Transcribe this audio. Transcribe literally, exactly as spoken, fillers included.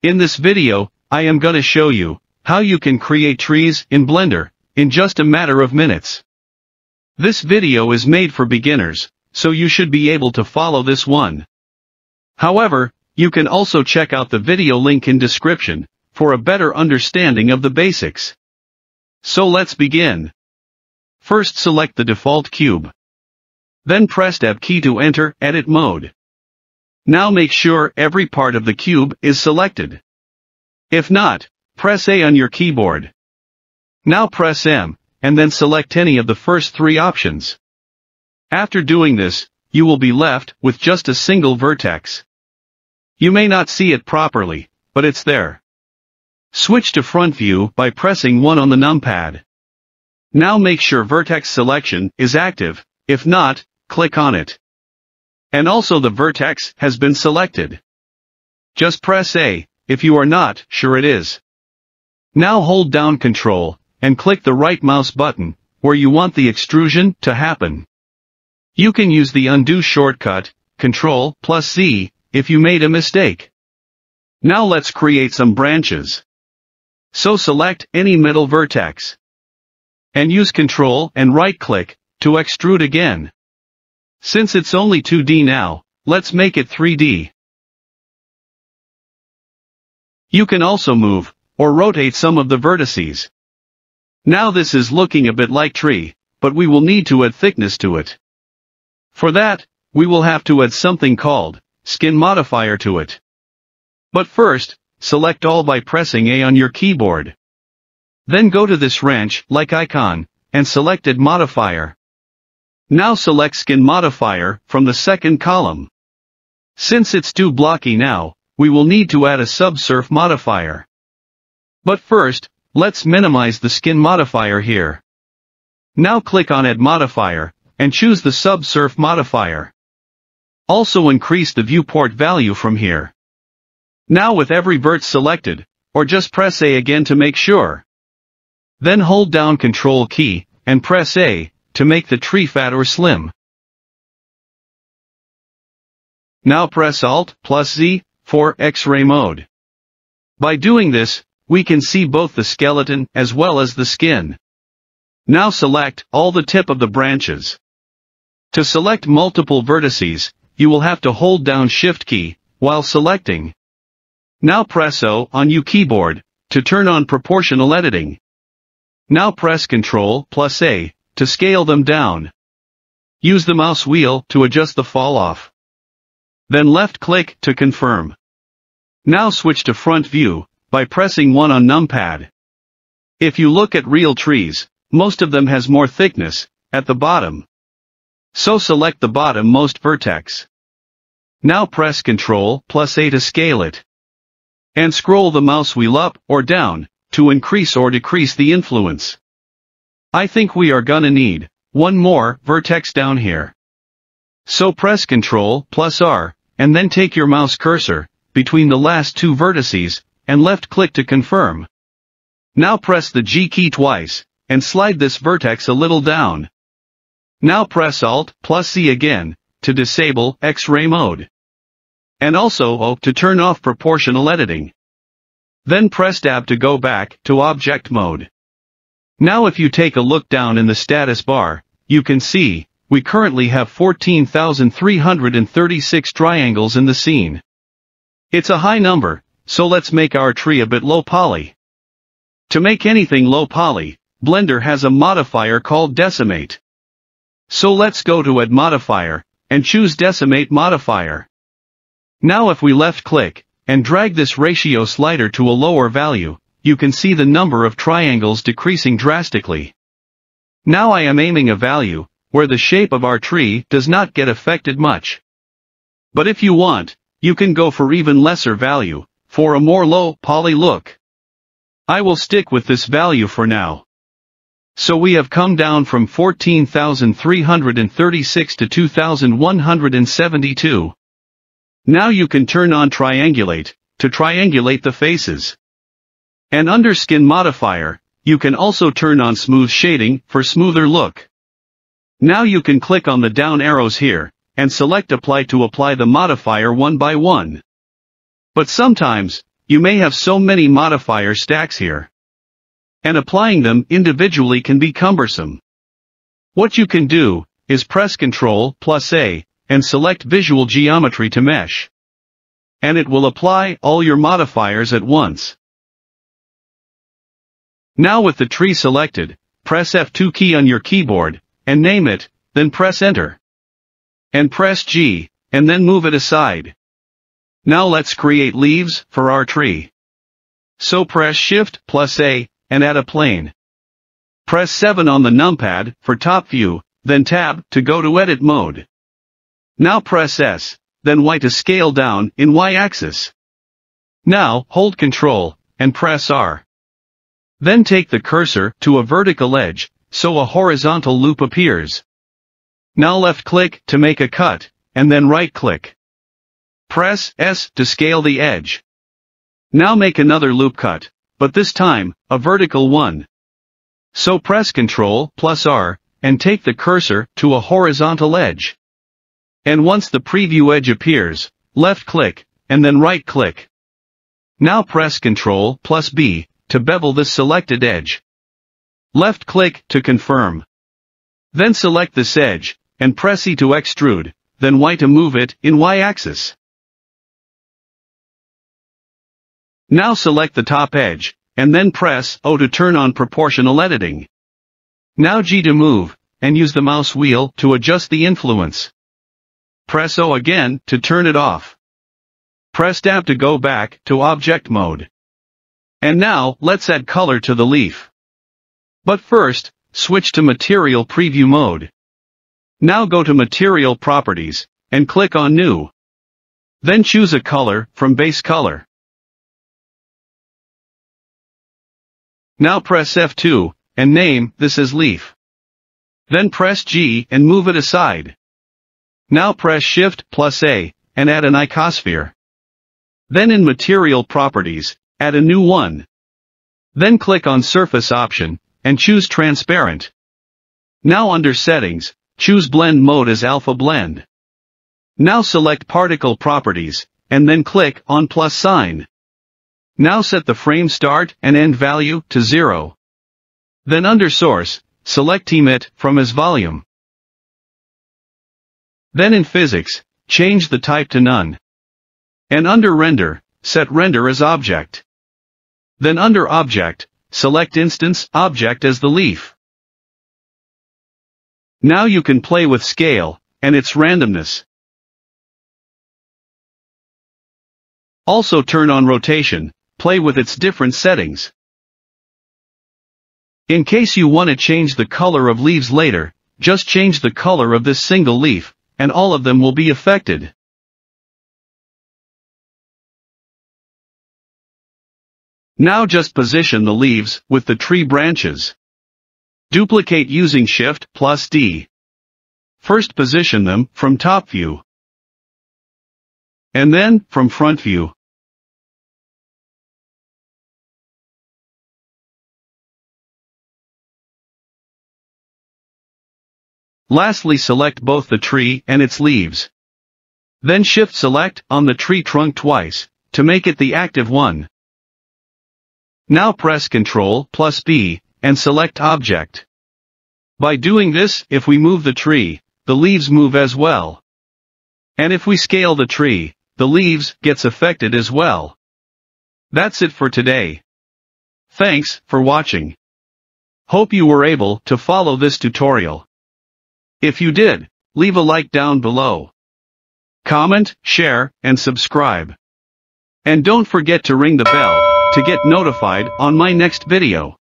In this video, I am gonna show you how you can create trees in Blender in just a matter of minutes. This video is made for beginners, so you should be able to follow this one. However, you can also check out the video link in description for a better understanding of the basics. So let's begin. First, select the default cube. Then press Tab key to enter edit mode. Now make sure every part of the cube is selected. If not, press A on your keyboard. Now press M, and then select any of the first three options. After doing this, you will be left with just a single vertex. You may not see it properly, but it's there. Switch to front view by pressing one on the numpad. Now make sure vertex selection is active. If not, click on it. And also the vertex has been selected. Just press A, if you are not sure it is. Now hold down Control, and click the right mouse button, where you want the extrusion to happen. You can use the undo shortcut, Control plus C, if you made a mistake. Now let's create some branches. So select any middle vertex. And use Control and right click, to extrude again. Since it's only two D now, let's make it three D. You can also move, or rotate some of the vertices. Now this is looking a bit like tree, but we will need to add thickness to it. For that, we will have to add something called Skin Modifier to it. But first, select all by pressing A on your keyboard. Then go to this wrench-like icon, and select Add Modifier. Now select Skin Modifier from the second column. Since it's too blocky now, we will need to add a Subsurf Modifier. But first, let's minimize the Skin Modifier here. Now click on Add Modifier, and choose the Subsurf Modifier. Also increase the viewport value from here. Now with every vert selected, or just press A again to make sure. Then hold down Control key, and press A, to make the tree fat or slim. Now press Alt plus Z for X-ray mode. By doing this, we can see both the skeleton as well as the skin. Now select all the tip of the branches. To select multiple vertices, you will have to hold down Shift key while selecting. Now press O on your keyboard to turn on proportional editing. Now press Control plus A to scale them down. Use the mouse wheel to adjust the fall-off. Then left-click to confirm. Now switch to front view, by pressing one on numpad. If you look at real trees, most of them has more thickness, at the bottom. So select the bottom most vertex. Now press Control plus A to scale it. And scroll the mouse wheel up or down, to increase or decrease the influence. I think we are gonna need one more vertex down here. So press Ctrl plus R, and then take your mouse cursor between the last two vertices, and left click to confirm. Now press the G key twice, and slide this vertex a little down. Now press Alt plus C again, to disable X-ray mode. And also O to turn off proportional editing. Then press Tab to go back to object mode. Now if you take a look down in the status bar, you can see, we currently have fourteen thousand three hundred thirty-six triangles in the scene. It's a high number, so let's make our tree a bit low poly. To make anything low poly, Blender has a modifier called Decimate. So let's go to Add Modifier, and choose Decimate Modifier. Now if we left click, and drag this ratio slider to a lower value, you can see the number of triangles decreasing drastically. Now I am aiming a value, where the shape of our tree does not get affected much. But if you want, you can go for even lesser value, for a more low poly look. I will stick with this value for now. So we have come down from fourteen thousand three hundred thirty-six to two thousand one hundred seventy-two. Now you can turn on Triangulate, to triangulate the faces. And under Skin Modifier, you can also turn on Smooth Shading for smoother look. Now you can click on the down arrows here, and select Apply to apply the modifier one by one. But sometimes, You may have so many modifier stacks here, and applying them individually can be cumbersome. What you can do is press Ctrl plus A and select Visual Geometry to mesh, and it will apply all your modifiers at once. Now with the tree selected, press F two key on your keyboard, and name it, then press Enter. And press G, and then move it aside. Now let's create leaves for our tree. So press Shift plus A, and add a plane. Press seven on the numpad for top view, then Tab to go to edit mode. Now press S, then Y to scale down in Y-axis. Now hold Ctrl, and press R. Then take the cursor to a vertical edge, so a horizontal loop appears. Now left-click to make a cut, and then right-click. Press S to scale the edge. Now make another loop cut, but this time, a vertical one. So press Ctrl plus R, and take the cursor to a horizontal edge. And once the preview edge appears, left-click, and then right-click. Now press Ctrl plus B, to bevel this selected edge. Left-click to confirm. Then select this edge, and press E to extrude, then Y to move it in Y-axis. Now select the top edge, and then press O to turn on proportional editing. Now G to move, and use the mouse wheel to adjust the influence. Press O again to turn it off. Press Tab to go back to object mode. And now, let's add color to the leaf. But first, switch to Material Preview mode. Now go to Material Properties, and click on New. Then choose a color from Base Color. Now press F two, and name this as Leaf. Then press G and move it aside. Now press Shift plus A, and add an icosphere. Then in Material Properties, add a new one. Then click on Surface option, and choose Transparent. Now under Settings, choose Blend mode as Alpha Blend. Now select Particle Properties, and then click on plus sign. Now set the frame start and end value to zero. Then under Source, select Emit from as Volume. Then in Physics, change the type to None. And under Render, set Render as Object. Then under Object, select Instance Object as the leaf. Now you can play with scale, and its randomness. Also turn on rotation, play with its different settings. In case you want to change the color of leaves later, just change the color of this single leaf, and all of them will be affected. Now just position the leaves with the tree branches. Duplicate using Shift plus D. First position them from top view. And then from front view. Lastly, select both the tree and its leaves. Then Shift select on the tree trunk twice, to make it the active one. Now press Ctrl plus B, and select Object. By doing this, if we move the tree, the leaves move as well. And if we scale the tree, the leaves gets affected as well. That's it for today. Thanks for watching. Hope you were able to follow this tutorial. If you did, leave a like down below. Comment, share, and subscribe. And don't forget to ring the bell to get notified on my next video.